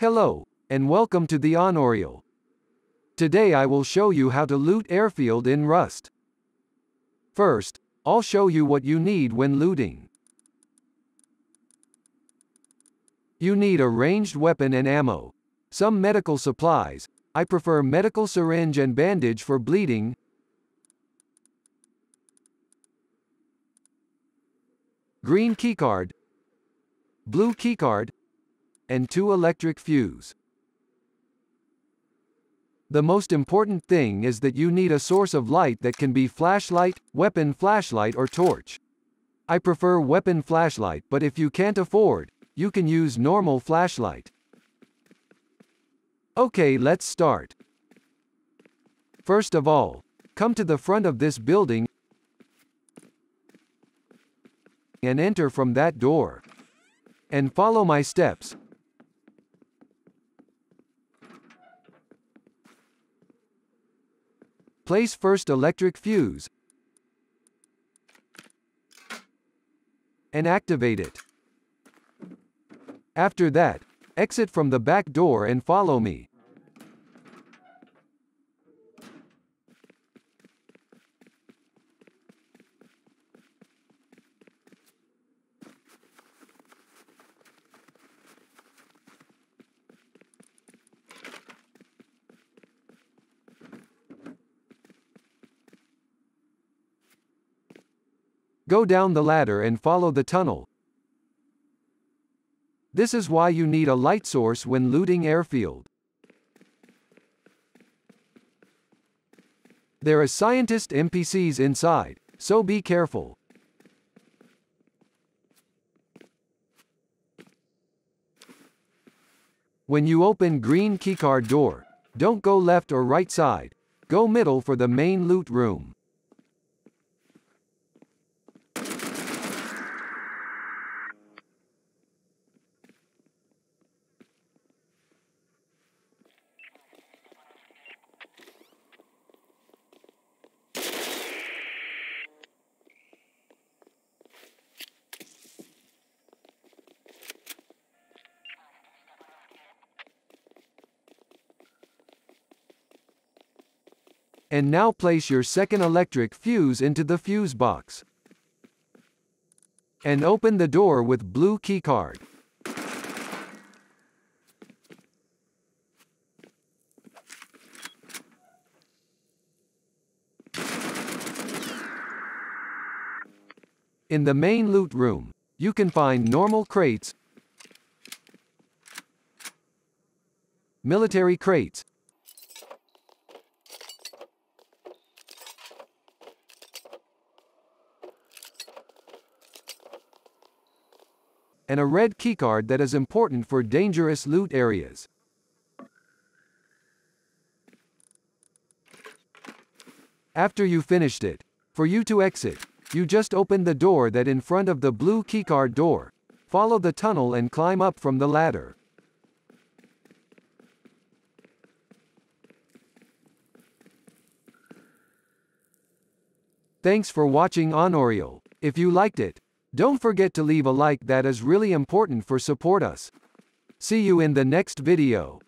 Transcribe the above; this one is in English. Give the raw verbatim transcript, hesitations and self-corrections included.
Hello, and welcome to the Honorial. Today I will show you how to loot airfield in Rust. First, I'll show you what you need when looting. You need a ranged weapon and ammo, some medical supplies, I prefer medical syringe and bandage for bleeding, green keycard, blue keycard, and two electric fuse. The most important thing is that you need a source of light that can be flashlight, weapon flashlight or torch. I prefer weapon flashlight, but if you can't afford, you can use normal flashlight. Okay, let's start. First of all, come to the front of this building and enter from that door. And follow my steps. Place first electric fuse and activate it. After that, exit from the back door and follow me. Go down the ladder and follow the tunnel. This is why you need a light source when looting airfield. There are scientist N P Cs inside, so be careful. When you open green keycard door, don't go left or right side, go middle for the main loot room. And now place your second electric fuse into the fuse box. And open the door with blue keycard. In the main loot room, you can find normal crates, military crates, and a red keycard that is important for dangerous loot areas. After you finished it, for you to exit, you just open the door that in front of the blue keycard door, follow the tunnel and climb up from the ladder. Thanks for watching Honorial. If you liked it, don't forget to leave a like, that is really important for support us. See you in the next video.